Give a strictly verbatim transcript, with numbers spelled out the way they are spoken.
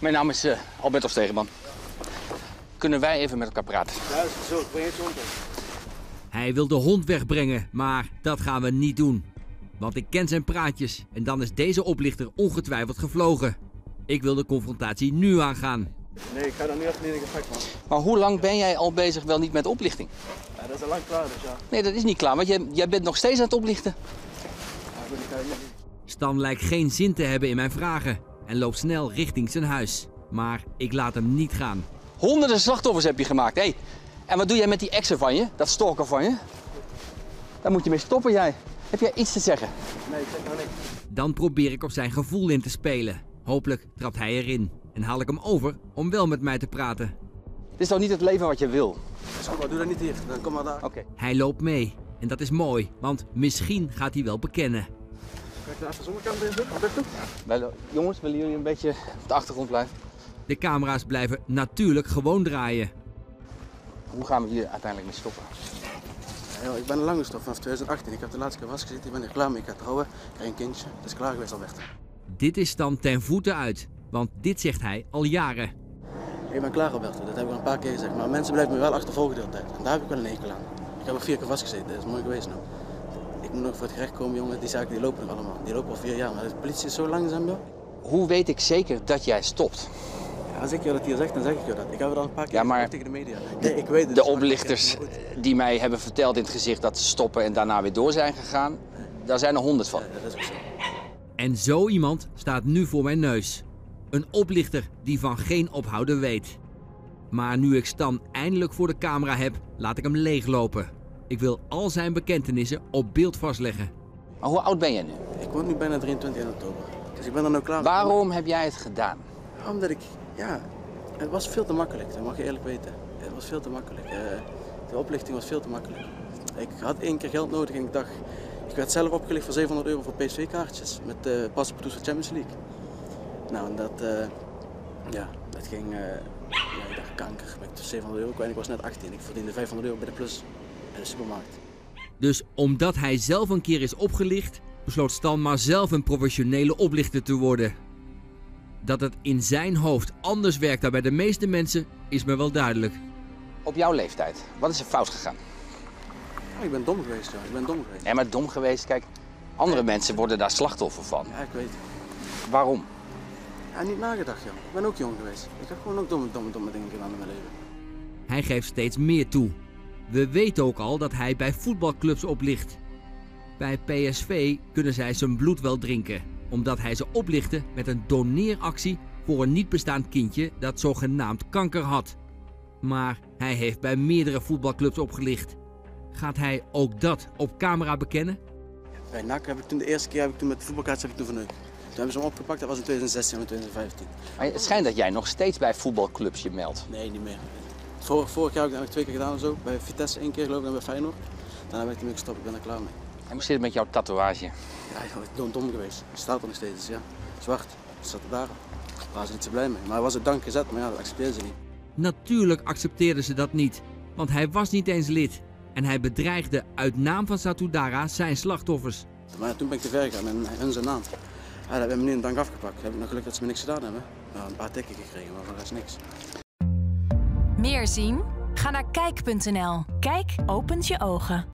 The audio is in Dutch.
Mijn naam is uh, Alberto Stegeman. Kunnen wij even met elkaar praten? Ja, is zo. Ik ben je hond. Hij wil de hond wegbrengen, maar dat gaan we niet doen. Want ik ken zijn praatjes en dan is deze oplichter ongetwijfeld gevlogen. Ik wil de confrontatie nu aangaan. Nee, ik ga daar nu echt niet in effect, man. Maar hoe lang ben jij al bezig wel niet met oplichting? Ja, dat is al lang klaar, dus ja. Nee, dat is niet klaar, want jij, jij bent nog steeds aan het oplichten. Ja, ik ben Stan lijkt geen zin te hebben in mijn vragen en loopt snel richting zijn huis. Maar ik laat hem niet gaan. Honderden slachtoffers heb je gemaakt, hé. Hey. En wat doe jij met die exen van je, dat stalker van je? Daar moet je mee stoppen, jij. Heb jij iets te zeggen? Nee, ik zeg maar niks. Dan probeer ik op zijn gevoel in te spelen. Hopelijk trapt hij erin en haal ik hem over om wel met mij te praten. Dit is toch niet het leven wat je wil? Is goed, maar doe dat niet hier. Dan kom maar daar. Okay. Hij loopt mee en dat is mooi, want misschien gaat hij wel bekennen. Kijk daar de zonnekant in zitten. Ja. Jongens, willen jullie een beetje op de achtergrond blijven? De camera's blijven natuurlijk gewoon draaien. Hoe gaan we hier uiteindelijk mee stoppen? Ja, ik ben een lange stop vanaf twintig achttien. Ik heb de laatste keer vastgezeten, ik ben er klaar mee. Ik ga trouwen, ik krijg een kindje. Het is klaar geweest, Alberto. Dit is dan ten voeten uit, want dit zegt hij al jaren. Ik ben klaar, Alberto. Dat heb ik al een paar keer gezegd. Maar mensen blijven me wel achtervolgen de hele tijd. En daar heb ik wel een hekel aan. Ik heb er vier keer vastgezeten, dat is mooi geweest nou. Ik moet nog voor het gerecht komen, jongen. Die zaken die lopen nog allemaal. Die lopen al vier jaar, maar de politie is zo langzaam, joh. Hoe weet ik zeker dat jij stopt? Als ik je dat hier zeg, dan zeg ik je dat. Ik heb het al een paar keer ja, maar tegen de media. Nee, ik weet het. De oplichters die mij hebben verteld in het gezicht dat ze stoppen en daarna weer door zijn gegaan, daar zijn er honderd van. Ja, dat is ook zo. En zo iemand staat nu voor mijn neus. Een oplichter die van geen ophouden weet. Maar nu ik Stan eindelijk voor de camera heb, laat ik hem leeglopen. Ik wil al zijn bekentenissen op beeld vastleggen. Maar hoe oud ben jij nu? Ik word nu bijna drieëntwintig in oktober. Dus ik ben er nou klaar voor. Waarom heb jij het gedaan? Omdat ik... Ja, het was veel te makkelijk, dat mag je eerlijk weten. Het was veel te makkelijk. De oplichting was veel te makkelijk. Ik had één keer geld nodig en ik dacht... Ik werd zelf opgelicht voor zevenhonderd euro voor P S V-kaartjes. Met uh, paspoortjes voor Champions League. Nou, en dat... Uh, ja, dat ging... Uh, ja, ik dacht kanker. Ik was zevenhonderd euro kwijt en ik was net achttien. Ik verdiende vijfhonderd euro bij de Plus in de supermarkt. Dus omdat hij zelf een keer is opgelicht... besloot Stan maar zelf een professionele oplichter te worden. Dat het in zijn hoofd anders werkt dan bij de meeste mensen, is me wel duidelijk. Op jouw leeftijd, wat is er fout gegaan? Oh, ik ben dom geweest, ja. Ik ben dom geweest. Nee, maar dom geweest, kijk, andere ja. mensen worden daar slachtoffer van. Ja, ik weet het. Waarom? Ja, niet nagedacht, joh. Ik ben ook jong geweest. Ik heb gewoon ook domme, domme, domme dingen gedaan in mijn leven. Hij geeft steeds meer toe. We weten ook al dat hij bij voetbalclubs oplicht. Bij P S V kunnen zij zijn bloed wel drinken, omdat hij ze oplichtte met een doneeractie voor een niet bestaand kindje dat zogenaamd kanker had. Maar hij heeft bij meerdere voetbalclubs opgelicht. Gaat hij ook dat op camera bekennen? Bij N A C heb ik toen de eerste keer heb ik toen met de voetbalkaart heb ik toen verneukt. Toen hebben ze hem opgepakt, dat was in twintig zestien en twintig vijftien. Maar het schijnt dat jij nog steeds bij voetbalclubs je meldt. Nee, niet meer. Vor, vorig jaar heb ik dat nog twee keer gedaan of zo. Bij Vitesse één keer geloof ik en bij Feyenoord. Daarna ben ik ermee gestopt, ik ben er klaar mee. En hoe zit het met jouw tatoeage? Ja, ik ben dom geweest. Het staat er nog steeds, ja. Zwart, Satudara. Daar waren ze niet zo blij mee. Maar hij was het dank gezet, maar ja, dat accepteerden ze niet. Natuurlijk accepteerden ze dat niet, want hij was niet eens lid. En hij bedreigde uit naam van Satudara zijn slachtoffers. Maar ja, toen ben ik te ver gegaan en hun zijn naam. Ja, daar hebben we nu een dank afgepakt. Dan heb ik nog geluk dat ze me niks gedaan hebben. Nou, een paar tikken gekregen, maar voor de rest niks. Meer zien? Ga naar Kijk punt nl. Kijk opent je ogen.